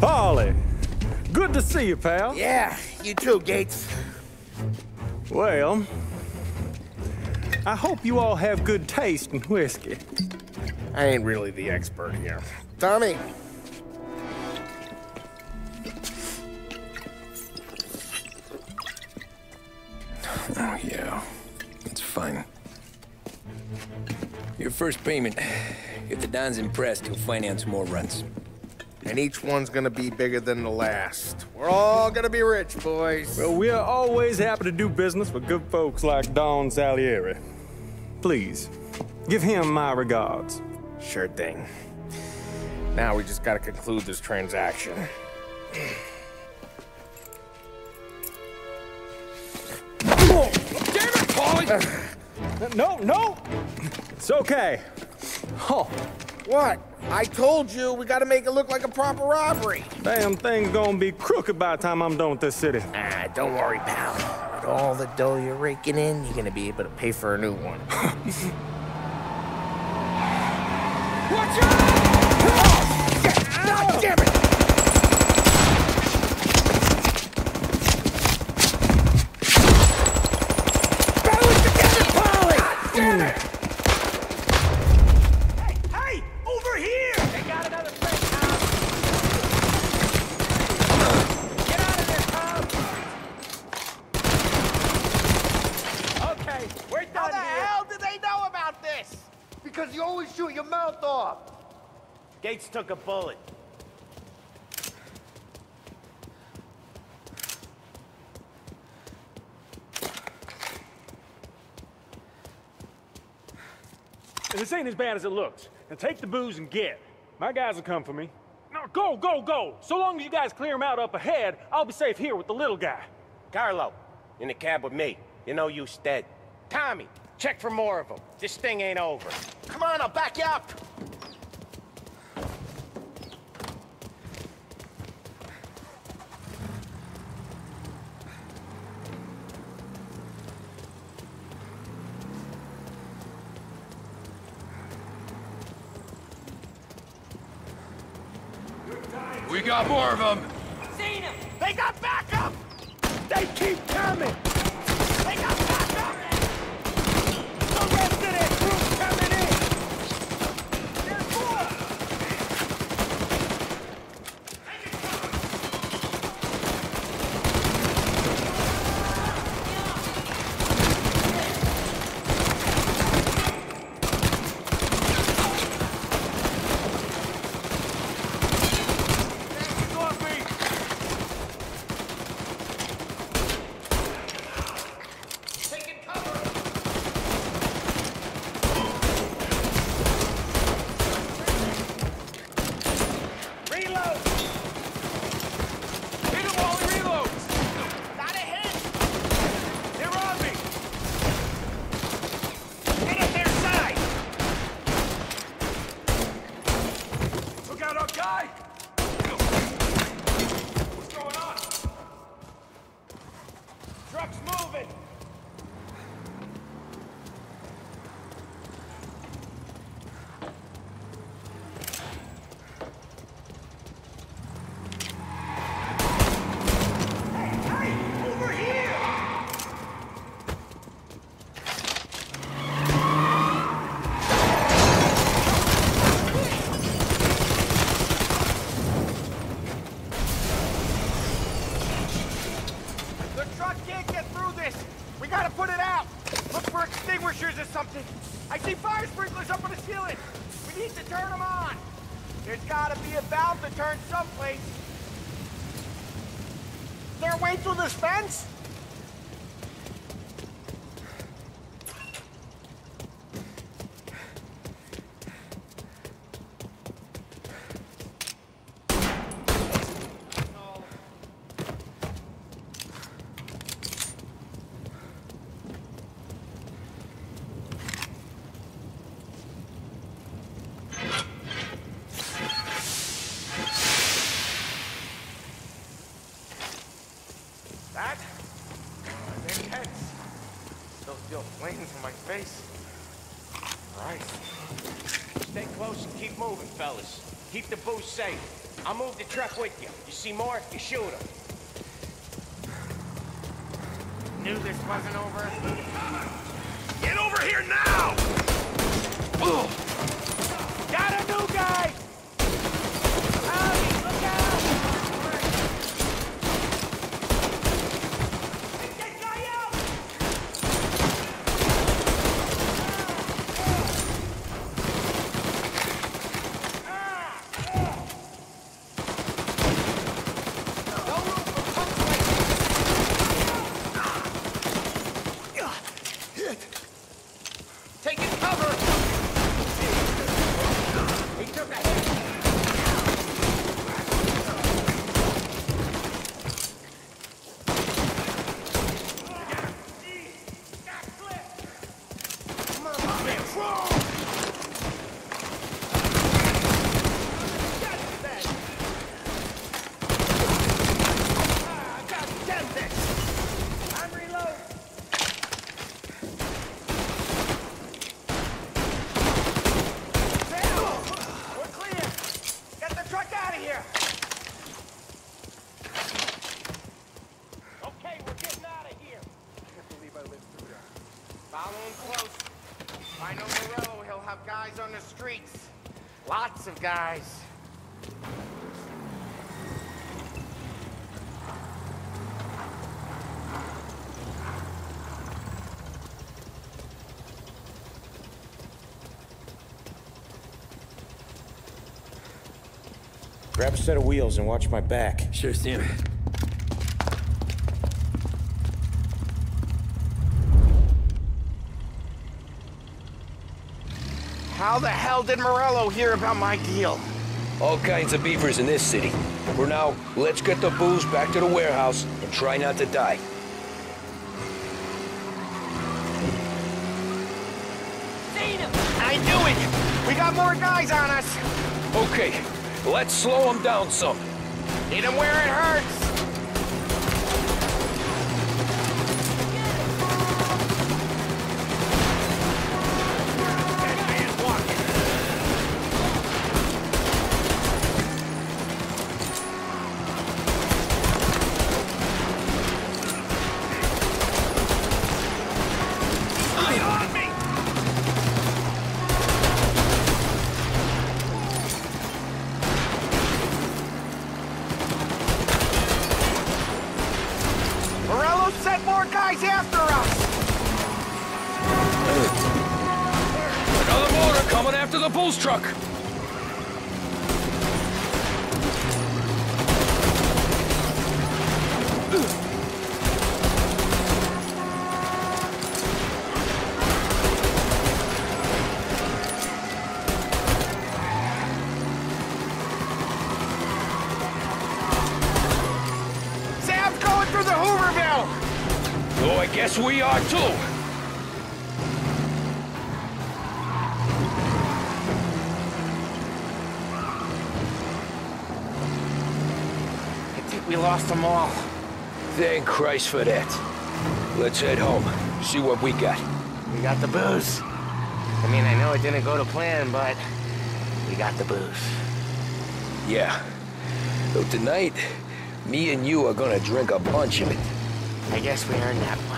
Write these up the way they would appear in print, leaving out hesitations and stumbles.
Paulie, good to see you, pal. Yeah, you too, Gates. Well, I hope you all have good taste in whiskey. I ain't really the expert here. Tommy. Oh, yeah. It's fine. Your first payment. If the Don's impressed, he'll finance more runs. And each one's gonna be bigger than the last. We're all gonna be rich, boys. Well, we're always happy to do business with good folks like Don Salieri. Please, give him my regards. Sure thing. Now we just gotta conclude this transaction. Whoa. Damn it, Paulie! No! It's okay. Oh. What? I told you we gotta make it look like a proper robbery. Damn thing's gonna be crooked by the time I'm done with this city. Ah, don't worry, pal. With all the dough you're raking in, you're gonna be able to pay for a new one. Watch out! Oh, shit. God damn it! Gates took a bullet. This ain't as bad as it looks. Now take the booze and get. My guys will come for me. No, go! So long as you guys clear them out up ahead, I'll be safe here with the little guy. Carlo, in the cab with me. You know you stead. Tommy, check for more of them. This thing ain't over. Come on, I'll back you up! We got more of them! Seen them! They got backup! They keep coming! They got backup! The rest of their crew coming in! There's flames in my face. Right. Stay close and keep moving, fellas. Keep the booze safe. I'll move the truck with you. You see more, you shoot him. Knew this wasn't over. Get over here now! Ugh. Got a new guy! Howdy, look out! Get that guy out! No room for punch right there! Taking cover! I know Morello, he'll have guys on the streets. Lots of guys. Grab a set of wheels and watch my back. Sure, Sam. How the hell did Morello hear about my deal? All kinds of beavers in this city. For now, let's get the booze back to the warehouse and try not to die. Seen him! I knew it! We got more guys on us! Okay, let's slow them down some. Hit them where it hurts! Truck. Sam's going through the Hooverville. Oh, I guess we are too. We lost them all. Thank Christ for that. Let's head home, see what we got. We got the booze. I mean, I know it didn't go to plan, but we got the booze. Yeah. So tonight, me and you are gonna drink a bunch of it. I guess we earned that much.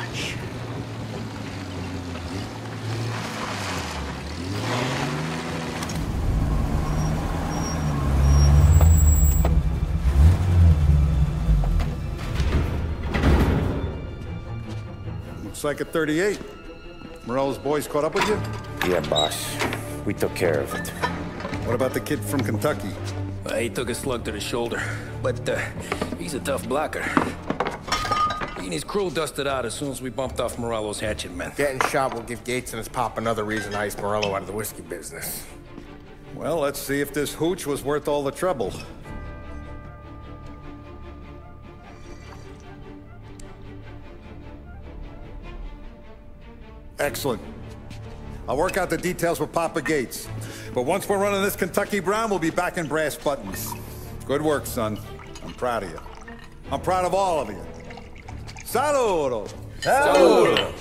Looks like a 38. Morello's boys caught up with you? Yeah, boss. We took care of it. What about the kid from Kentucky? He took a slug to the shoulder, but he's a tough blocker. He and his crew dusted out as soon as we bumped off Morello's hatchet men. Getting shot will give Gates and his pop another reason to ice Morello out of the whiskey business. Well, let's see if this hooch was worth all the trouble. Excellent. I'll work out the details with Papa Gates. But once we're running this Kentucky Brown, we'll be back in brass buttons. Good work, son. I'm proud of you. I'm proud of all of you. Saludo! Saludo!